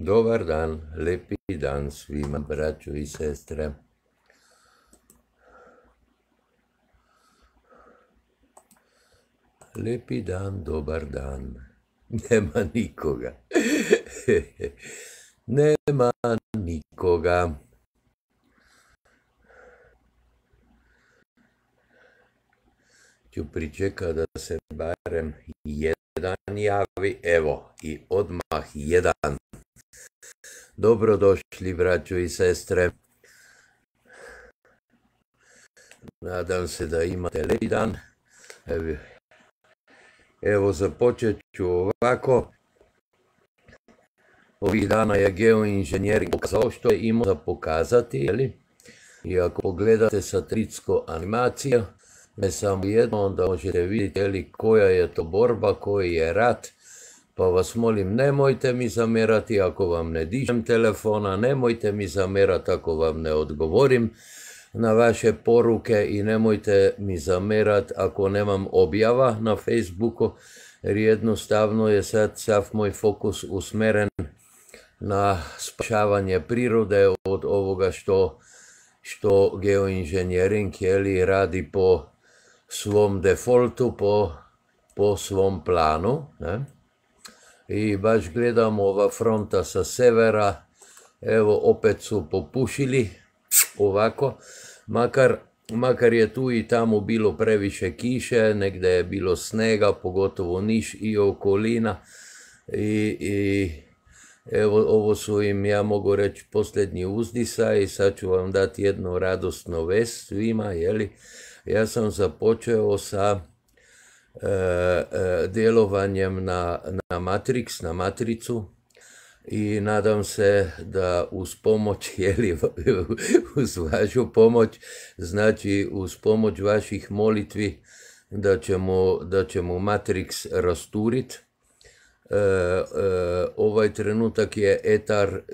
Dobar dan, lepi dan svima, braćo i sestre. Lepi dan, dobar dan. Nema nikoga. Nema nikoga. Ću pričekati da se barem jedan javi. Evo, i odmah jedan. Dobrodošli, braćo i sestre. Nadam se da imate lepi dan. Evo, započet ću ovako. Ovih dana je geoinženjering pokazao što je imao da pokazati. I ako pogledate satelitsku animaciju, ne samo jedno, onda možete vidjeti koja je to borba, koji je rat. Pa vas molim, nemojte mi zamerati ako vam ne dižem telefona, nemojte mi zamerati ako vam ne odgovorim na vaše poruke i nemojte mi zamerati ako nemam objava na Facebooku, jer jednostavno je sad sav moj fokus usmeren na spašavanje prirode od ovoga što geoinženjering radi po svom defaultu, po svom planu. I baš gledam ova fronta sa severa, evo opet su popušili ovako, makar je tu i tamo bilo previše kiše, negde je bilo snega, pogotovo Niš i okolina. I evo ovo su im, ja mogu reći, posljednji uzdisaj i sad ću vam dati jednu radosnu vest svima, jeli. Ja sam započeo sa delovanjem na Matriks, na Matricu i nadam se da uz pomoć, uz vašu pomoć, znači uz pomoć vaših molitvi, da ćemo Matriks rasturit. Ovaj trenutak je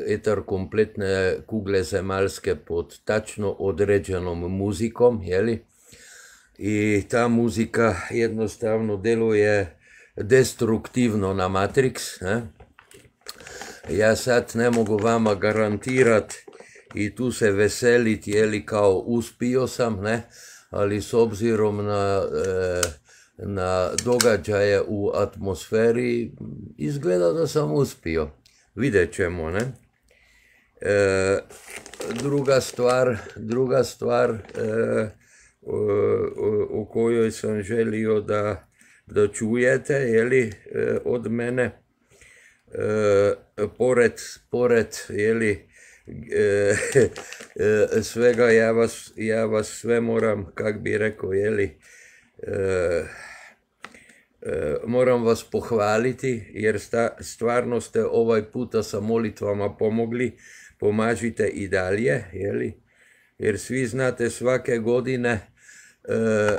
etar kompletne kugle zemaljske pod tačno određenom muzikom, jeli? I ta muzika jednostavno deluje destruktivno na Matriks. Ja sad ne mogu vama garantirati i tu se veseliti, jeli, kao uspio sam, ali s obzirom na događaje u atmosferi izgleda da sam uspio. Vidjet ćemo, ne? Druga stvar... o kojoj sam želio da čujete od mene, pored svega ja vas sve moram, kak bi rekao, moram vas pohvaliti, jer stvarno ste ovaj puta sa molitvama pomogli, pomažite i dalje, jer svi znate svake godine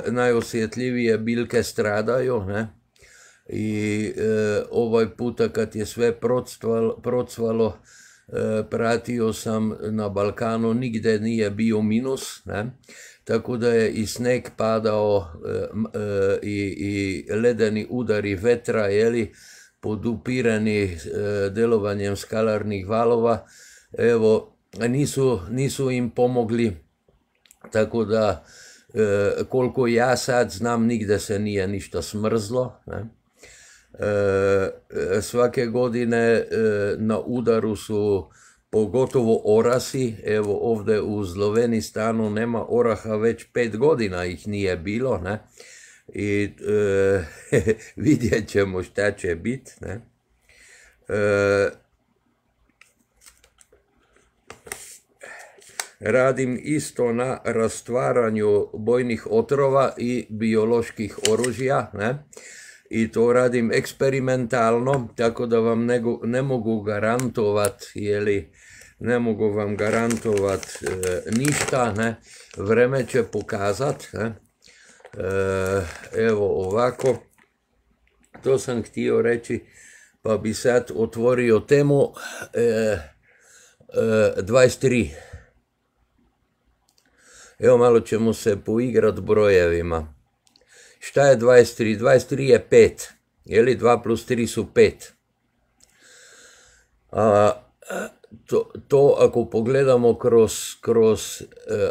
najosjetljivije biljke stradaju i ovaj puta kad je sve procvalo, pratio sam na Balkanu, nigde nije bio minus, tako da je i sneg padao i ledeni udari vetra, podupirani delovanjem skalarnih valova, evo nisu im pomogli, tako da koliko ja sad znam, nigde se nije ništa smrzlo. Svake godine na udaru su pogotovo orasi. Evo ovde u Slovenistanu nema oraha, već 5 godina ih nije bilo. I vidjet ćemo šta će biti. Radim isto na rastvaranju bojnih otrova i bioloških oružja i to radim eksperimentalno, tako da vam ne mogu garantovati ništa, vreme će pokazati. Evo ovako, to sam htio reći, pa bi sad otvorio temu 23. Evo, malo ćemo se poigrati brojevima. Šta je 23? 23 je 5. 2 plus 3 su 5. To, ako pogledamo kroz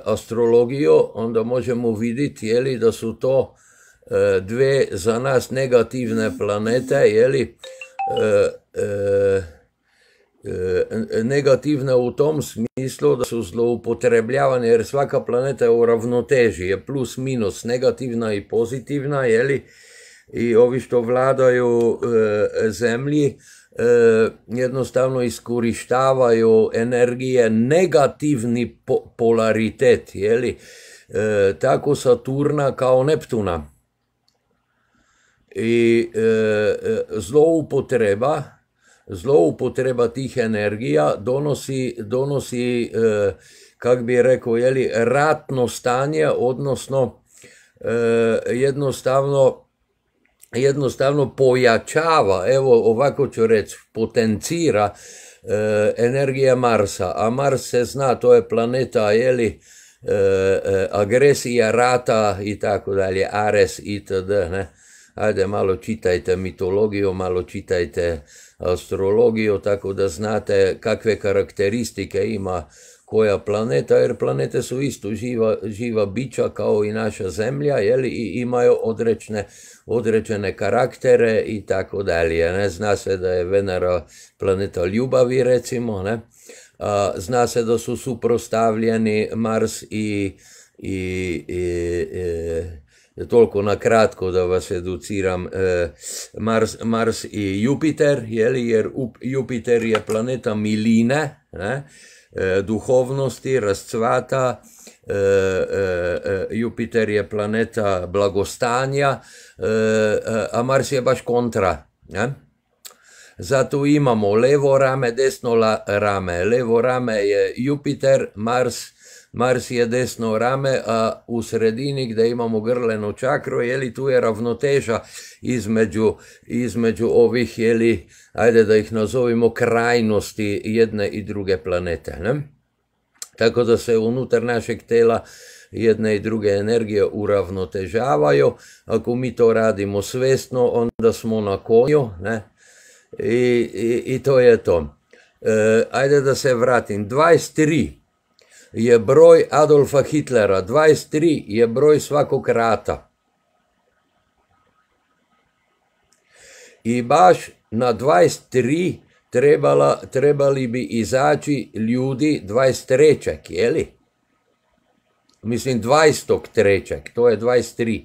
astrologijo, onda možemo vidjeti, jeli, da su to dve za nas negativne planete, jeli, negativne u tom smislu da su zloupotrebljavane, jer svaka planeta je u ravnoteži, je plus minus, negativna i pozitivna, jeli, i ovi što vladaju zemlji jednostavno iskorištavaju energije negativni polaritet, jeli, tako Saturna kao Neptuna. I zloupotreba tih energija donosi, kak bi rekao, jeli, ratno stanje, odnosno jednostavno pojačava, evo ovako ću reći, potencira energije Marsa, a Mars se zna, to je planeta, jeli, agresija, rata i tako dalje, Ares itd. Ne? Ajde, malo čitajte mitologiju, malo čitajte astrologiju, tako da znate kakve karakteristike ima koja planeta, jer planete su isto živa bića kao i naša zemlja, jeli, i imaju određene karaktere i tako dalje, ne? Zna se da je Venera planeta ljubavi, recimo, ne? A zna se da su suprostavljeni Mars toliko na kratko da vas educiram, Mars i Jupiter, jeli, jer Jupiter je planeta miline, ne? Duhovnosti, razcvata, Jupiter je planeta blagostanja, a Mars je baš kontra. Zato imamo levo rame, desno rame. Levo rame je Jupiter, Mars je desno rame, a u sredini gdje imamo grleno čakro, jeli, tu je ravnoteža između ovih, jeli, ajde da ih nazovimo krajnosti jedne i druge planete, ne? Tako da se unutar našeg tela jedne i druge energije uravnotežavaju. Ako mi to radimo svjesno, onda smo na konju, ne? I to je to. Ajde da se vratim. 23 je broj Adolfa Hitlera, 23 je broj svakog rata. I baš na 23 trebali bi izaći ljudi 23, jeli? Mislim 23, to je 23.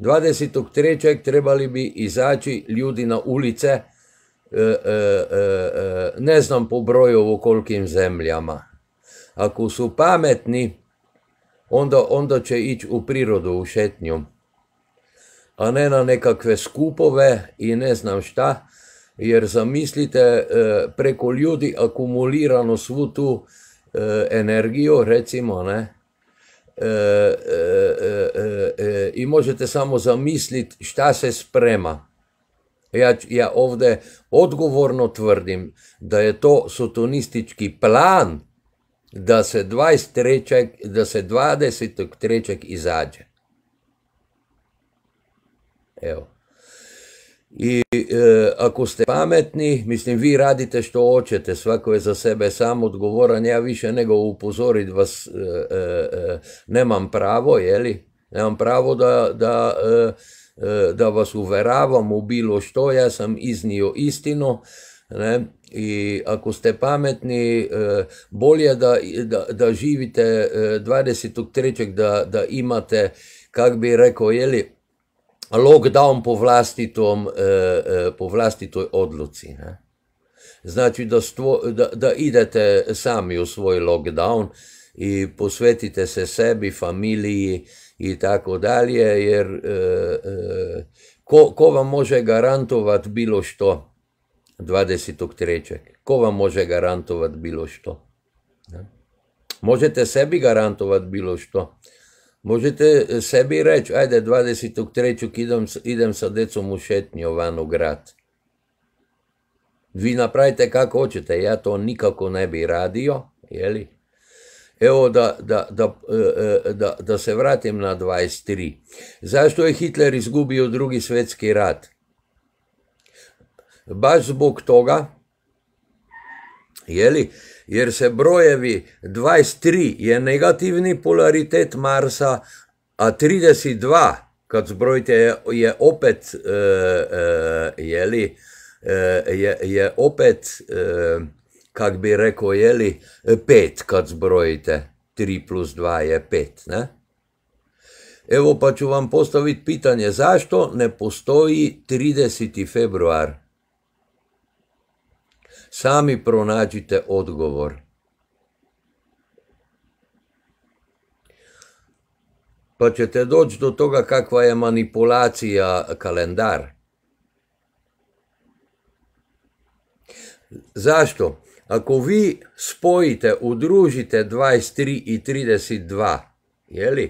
23. trebali bi izaći ljudi na ulice, ne znam po broju u kolikim zemljama. Ako su pametni, onda će ići u prirodu, u šetnju, a ne na nekakve skupove i ne znam šta, jer zamislite preko ljudi akumulirano svu tu energiju, recimo, ne? I možete samo zamisliti šta se sprema. Ja ovdje odgovorno tvrdim da je to satanistički plan da se 23. izađe. Evo. I ako ste pametni, mislim, vi radite što hoćete, svako je za sebe sam odgovoran, ja više nego upozorit vas nemam pravo, jeli? Nemam pravo da vas uveravam u bilo što, ja sam iznio istinu, ne? I ako ste pametni, bolje da živite 23. da imate, kak bi rekao, jeli, lockdown po vlastitoj odluci, ne? Znači da idete sami u svoj lockdown i posvetite se sebi, familiji i tako dalje, jer ko vam može garantovati bilo što 23. Ko vam može garantovati bilo što? Ne? Možete sebi garantovati bilo što. Možete sebi reći, ajde 23. idem sa decom u šetnju van u grad. Vi napravite kako hoćete, ja to nikako ne bi radio, jeli? Evo da se vratim na 23. Zašto je Hitler izgubio Drugi svjetski rat? Baš zbog toga jer se brojevi 23 je negativni polaritet Marsa, a 32, kad zbrojite, je opet kak bi rekel, 5, kad zbrojite, 3 plus 2 je 5. Evo, pa ću vam postaviti pitanje, zašto ne postoji 30. februar? Sami pronađite odgovor. Pa ćete doći do toga kakva je manipulacija kalendar. Zašto? Ako vi spojite, udružite 23 i 32,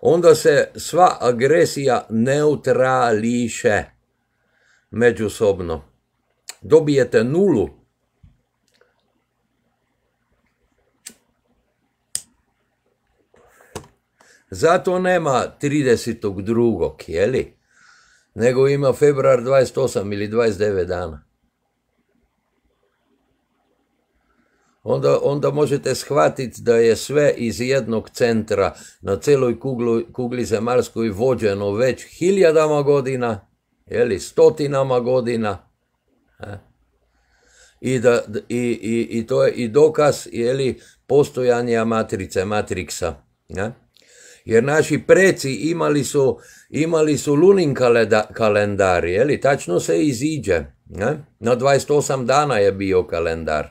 onda se sva agresija neutrališe međusobno. Dobijete nulu. Zato nema 30.2, nego ima februar 28 ili 29 dana. Onda možete shvatiti da je sve iz jednog centra na celoj kugli zemaljskoj vođeno već hiljadama godina, stotinama godina. I to je i dokaz postojanja matrice, matriksa. Jer naši preci imali su lunin kalendar, tačno se iziđe. Na 28 dana je bio kalendar.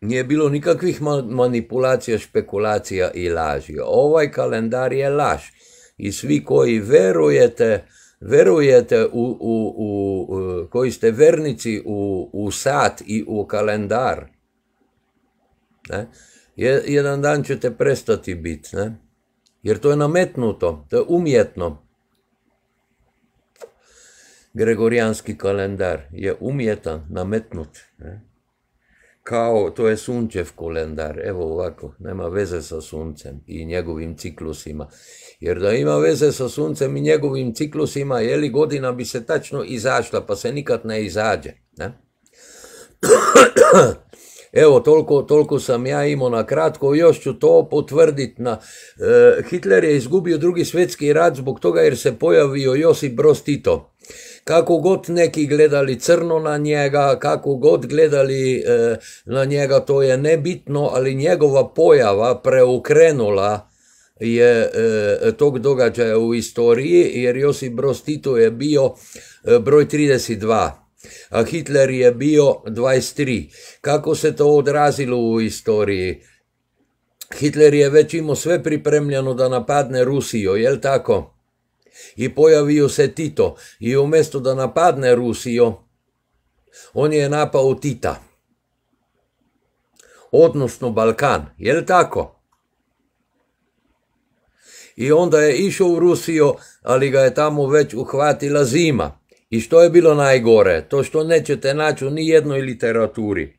Nije bilo nikakvih manipulacija, špekulacija i laži. Ovaj kalendar je laž. I svi koji verujete, koji ste vernici u sat i u kalendar, jedan dan ćete prestati biti. Jer to je nametnuto, to je umjetno. Gregorijanski kalendar je umjetan, nametnut. Kao, to je sunčev kalendar, evo ovako, nema veze sa suncem i njegovim ciklusima. Jer da ima veze sa suncem i njegovim ciklusima, godina bi se tačno izašla, pa se nikad ne izađe. Evo, toliko sam ja imao na kratko, još ću to potvrditi. Hitler je izgubio Drugi svjetski rat zbog toga jer se pojavio Josip Broz Tito. Kako god neki gledali crno na njega, kako god gledali na njega, to je nebitno, ali njegova pojava preokrenula je tog događaja u istoriji, jer Josip Broz Tito je bio broj 32. A Hitler je bio 23. Kako se to odrazilo u istoriji? Hitler je već imao sve pripremljeno da napadne Rusijo, jel tako? I pojavio se Tito. I umjesto da napadne Rusijo, on je napao Tita. Odnosno Balkan, jel tako? I onda je išao u Rusiju, ali ga je tamo već uhvatila zima. I što je bilo najgore? To što nećete naći u nijednoj literaturi.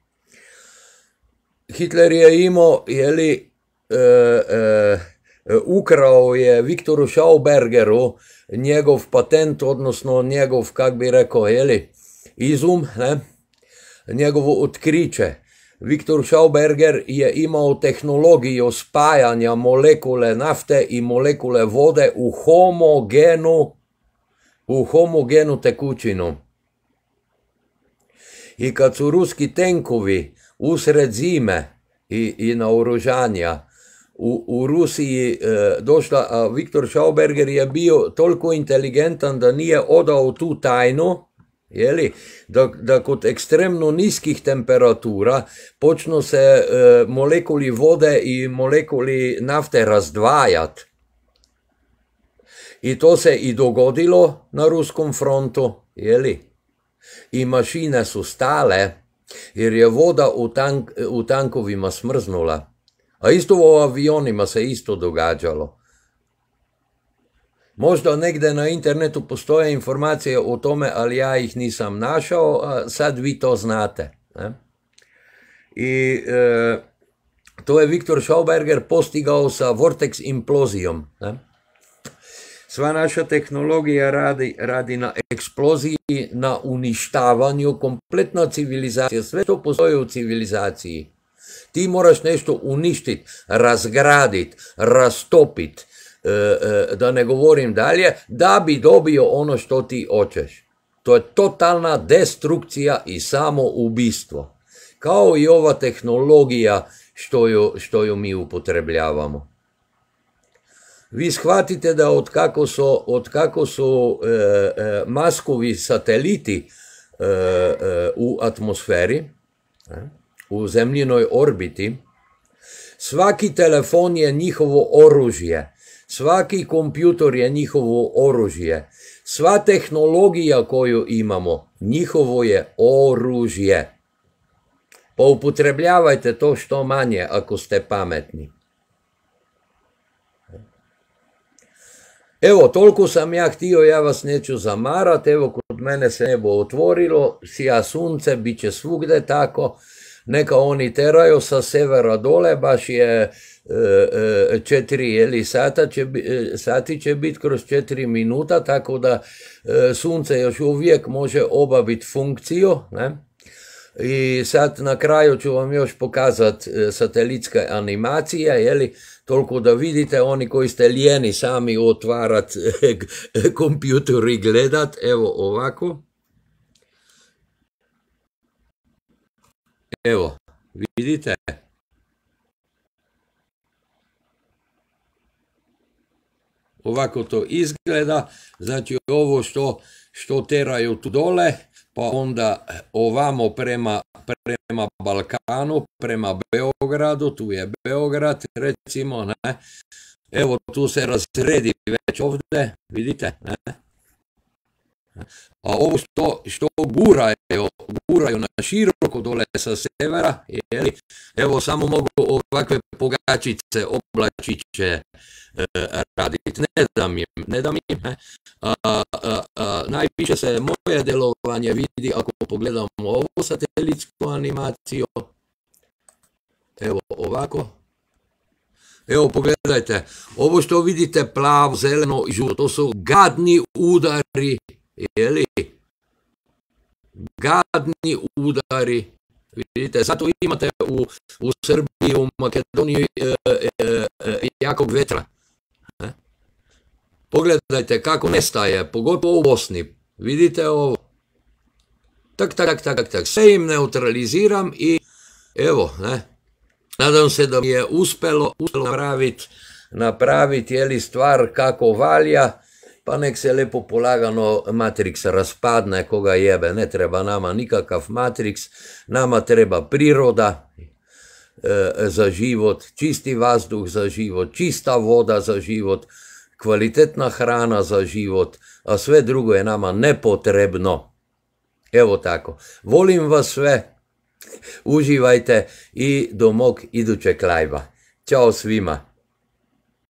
Hitler je imao, ukrao je Viktoru Šaubergeru njegov patent, odnosno njegov, kak bi rekao, izum, njegovo otkriće. Viktor Šauberger je imao tehnologijo spajanja molekule nafte i molekule vode v homogenu tekućinu. I kad su ruski tenkovi usred zime i naoružanja v Rusiji došla, a Viktor Šauberger je bio toliko inteligentan, da nije odal tu tajno, da kot ekstremno nizkih temperatura počno se molekuli vode i molekuli nafte razdvajati. I to se i dogodilo na ruskom frontu. I mašine so stale, jer je voda v tankovima smrznula. A isto v avionima se isto događalo. Možda negde na internetu postoje informacije o tome, ali ja jih nisam našao, a sad vi to znate. I to je Viktor Šauberger postigao sa Vortex implozijom. Sva naša tehnologija radi na eksploziji, na uništavanju, kompletna civilizacija, sve to postoje u civilizaciji. Ti moraš nešto uništiti, razgraditi, rastopiti, da ne govorim dalje, da bi dobio ono što ti hoćeš. To je totalna destrukcija i samoubistvo. Kao i ova tehnologija što ju mi upotrebljavamo. Vi shvatite da od kako so Maskovi sateliti v atmosferi, v zemljinoj orbiti, svaki telefon je njihovo oružje, svaki kompjutor je njihovo oružje, sva tehnologija, ko jo imamo, njihovo je oružje. Pa upotrebljavajte to što manje, ako ste pametni. Evo, toliko sam ja htio, ja vas neću zamarati, evo kod mene se nebo otvorilo, sija sunce, bit će svugde tako, neka oni teraju sa severa dole, baš je 4 sati će biti kroz 4 minuta, tako da sunce još uvijek može obaviti funkcijo. I sad na kraju ću vam još pokazati satelitska animacija, jeli, toliko da vidite, oni koji ste lijeni sami otvarati kompjuter i gledati, evo ovako. Evo, vidite. Ovako to izgleda, znači ovo što teraju tu dole, pa onda ovamo prema Balkanu, prema Beogradu, tu je Beograd recimo, ne? Evo tu se razredi već ovdje, vidite, ne? A ovo što guraju na široko dole sa severa, jeli? Evo samo mogu ovakve pogačice, oblačiće raditi, ne dam im. Najviše se moje delovanje vidi ako pogledamo ovo satelitsku animaciju, evo ovako. Evo, pogledajte, ovo što vidite plavo, zeleno i žuto, to su gadni udari, jeli? Gadni udari, vidite, zato imate v Srbiji, v Makedoniji jako vetra. Pogledajte, kako nestaje, pogotovo v Bosni, vidite ovo. Tak, vse jim neutraliziram i evo, ne. Nadam se da mi je uspelo napraviti stvar kako valja, pa nek se lepo polagano Matriks razpadne, koga jebe, ne treba nama nikakav Matriks, nama treba priroda za život, čisti vazduh za život, čista voda za život, kvalitetna hrana za život, a sve drugo je nama nepotrebno. Evo tako, volim vas sve. Uživajte i do mog idućeg live-a. Ćao svima!